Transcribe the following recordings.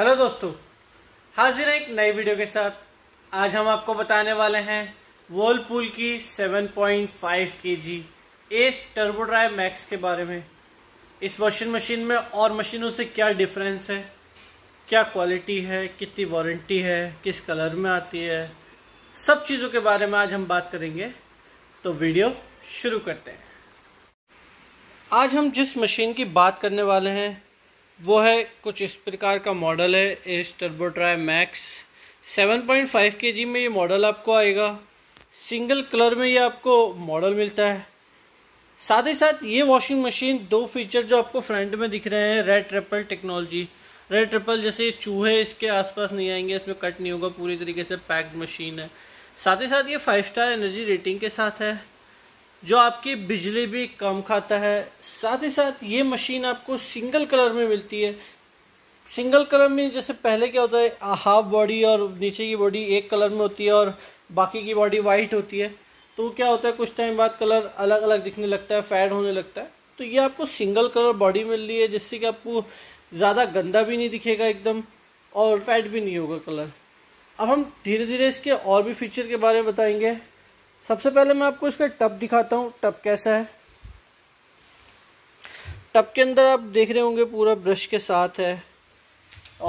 Hello दोस्तों, हाजिर हैं एक नई वीडियो के साथ। आज हम आपको बताने वाले हैं व्हर्लपूल की 7.5 kg S turbo dry max के बारे में। इस वॉशिंग मशीन में और मशीनों से क्या डिफरेंस है, क्या क्वालिटी है, कितनी वारंटी है, किस कलर में आती है, सब चीज़ों के बारे में आज हम बात करेंगे। तो वीडियो शुरू करते हैं। आज हम जिस मशीन की बात करने वाले हैं वो है कुछ इस प्रकार का मॉडल है, S turbo dry max 7.5 kg में ये मॉडल आपको आएगा। सिंगल कलर में ये आपको मॉडल मिलता है। साथ ही साथ ये वॉशिंग मशीन दो फीचर जो आपको फ्रंट में दिख रहे हैं, red triple technology. Red triple जैसे चूहे इसके आसपास नहीं आएंगे, इसमें कट नहीं होगा, पूरी तरीके से पैक्ड मशीन है। साथ ही साथ ये 5 स्टार एनर्जी रेटिंग के साथ है जो आपकी बिजली भी कम खाता है। साथ ही साथ ये मशीन आपको सिंगल कलर में मिलती है। सिंगल कलर में जैसे पहले क्या होता है, हाफ बॉडी और नीचे की बॉडी एक कलर में होती है और बाकी की बॉडी वाइट होती है। तो क्या होता है, कुछ टाइम बाद कलर अलग अलग दिखने लगता है, फेड होने लगता है। तो ये आपको सिंगल कलर बॉडी मिल रही है, जिससे कि आपको ज़्यादा गंदा भी नहीं दिखेगा एकदम और फेड भी नहीं होगा कलर। अब हम धीरे धीरे इसके और भी फीचर के बारे में बताएंगे। सबसे पहले मैं आपको इसका टब दिखाता हूँ, टब कैसा है। टब के अंदर आप देख रहे होंगे पूरा ब्रश के साथ है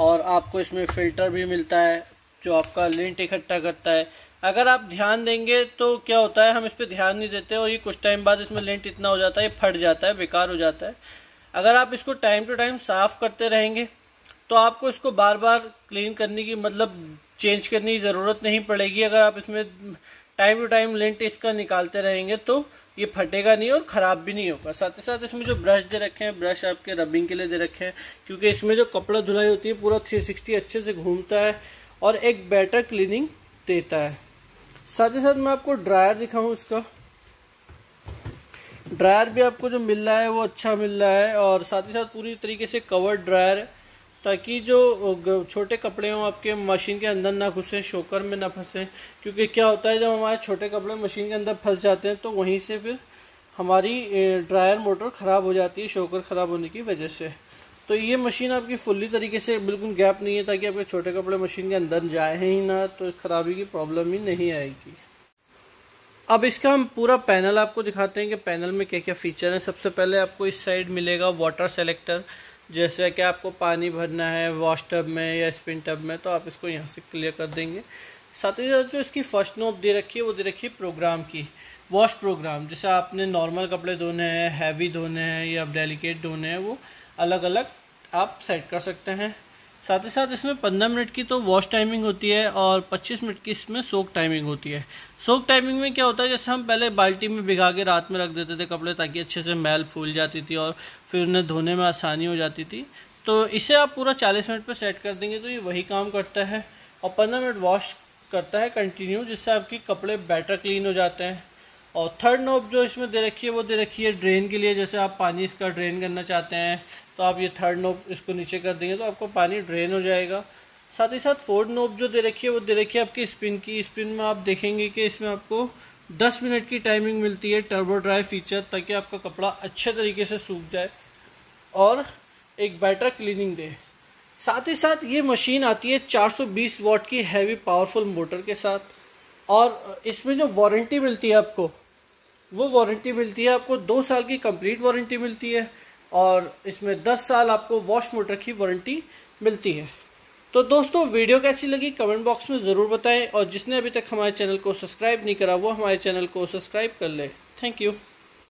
और आपको इसमें फिल्टर भी मिलता है जो आपका लिंट इकट्ठा करता है। अगर आप ध्यान देंगे तो क्या होता है, हम इस पर ध्यान नहीं देते और ये कुछ टाइम बाद इसमें लिंट इतना हो जाता है, ये फट जाता है, बेकार हो जाता है। अगर आप इसको टाइम टू टाइम साफ करते रहेंगे तो आपको इसको बार बार क्लीन करने की मतलब चेंज करने की ज़रूरत नहीं पड़ेगी। अगर आप इसमें टाइम टू टाइम लिंट इसका निकालते रहेंगे तो ये फटेगा नहीं और ख़राब भी नहीं होगा। साथ ही साथ इसमें जो ब्रश दे रखे हैं, ब्रश आपके रबिंग के लिए दे रखे हैं, क्योंकि इसमें जो कपड़ा धुलाई होती है पूरा 360 अच्छे से घूमता है और एक बेटर क्लीनिंग देता है। साथ ही साथ मैं आपको ड्रायर दिखाऊँ, इसका ड्रायर भी आपको जो मिल रहा है वो अच्छा मिल रहा है और साथ ही साथ पूरी तरीके से कवर्ड ड्रायर है, ताकि जो छोटे कपड़े हों आपके मशीन के अंदर ना घुसे, शोकर में ना फंसे। क्योंकि क्या होता है, जब हमारे छोटे कपड़े मशीन के अंदर फंस जाते हैं तो वहीं से फिर हमारी ड्रायर मोटर ख़राब हो जाती है शोकर ख़राब होने की वजह से। तो ये मशीन आपकी फुल्ली तरीके से बिल्कुल गैप नहीं है, ताकि आपके छोटे कपड़े मशीन के अंदर जाए ही ना, तो खराबी की प्रॉब्लम ही नहीं आएगी। अब इसका हम पूरा पैनल आपको दिखाते हैं कि पैनल में क्या क्या फीचर हैं। सबसे पहले आपको इस साइड मिलेगा वाटर सेलेक्टर, जैसे कि आपको पानी भरना है वॉश टब में या स्पिन टब में तो आप इसको यहाँ से क्लियर कर देंगे। साथ ही साथ जो इसकी फर्स्ट नॉब दे रखी है वो दे रखी है प्रोग्राम की, वॉश प्रोग्राम। जैसे आपने नॉर्मल कपड़े धोने हैं, हैवी धोने हैं या डेलिकेट धोने हैं, वो अलग अलग आप सेट कर सकते हैं। साथ ही साथ इसमें 15 मिनट की तो वॉश टाइमिंग होती है और 25 मिनट की इसमें सोक टाइमिंग होती है। सोक टाइमिंग में क्या होता है, जैसे हम पहले बाल्टी में भिगा के रात में रख देते थे कपड़े, ताकि अच्छे से मैल फूल जाती थी और फिर उन्हें धोने में आसानी हो जाती थी। तो इसे आप पूरा 40 मिनट पर सेट कर देंगे तो ये वही काम करता है और 15 मिनट वॉश करता है कंटिन्यू, जिससे आपके कपड़े बेटर क्लीन हो जाते हैं। और थर्ड नॉब जो इसमें दे रखी है वो दे रखी है ड्रेन के लिए। जैसे आप पानी इसका ड्रेन करना चाहते हैं तो आप ये थर्ड नॉब इसको नीचे कर देंगे तो आपको पानी ड्रेन हो जाएगा। साथ ही साथ फोर्थ नॉब जो दे रखी है वो दे रखी है आपकी स्पिन की। स्पिन में आप देखेंगे कि इसमें आपको 10 मिनट की टाइमिंग मिलती है टर्बो ड्राई फीचर, ताकि आपका कपड़ा अच्छे तरीके से सूख जाए और एक बेटर क्लीनिंग दे। साथ ही साथ ये मशीन आती है 420 वॉट की हैवी पावरफुल मोटर के साथ और इसमें जो वारंटी मिलती है आपको, वो वारंटी मिलती है आपको 2 साल की कंप्लीट वारंटी मिलती है और इसमें 10 साल आपको वॉश मोटर की वारंटी मिलती है। तो दोस्तों, वीडियो कैसी लगी कमेंट बॉक्स में ज़रूर बताएं और जिसने अभी तक हमारे चैनल को सब्सक्राइब नहीं करा वो हमारे चैनल को सब्सक्राइब कर ले। Thank you.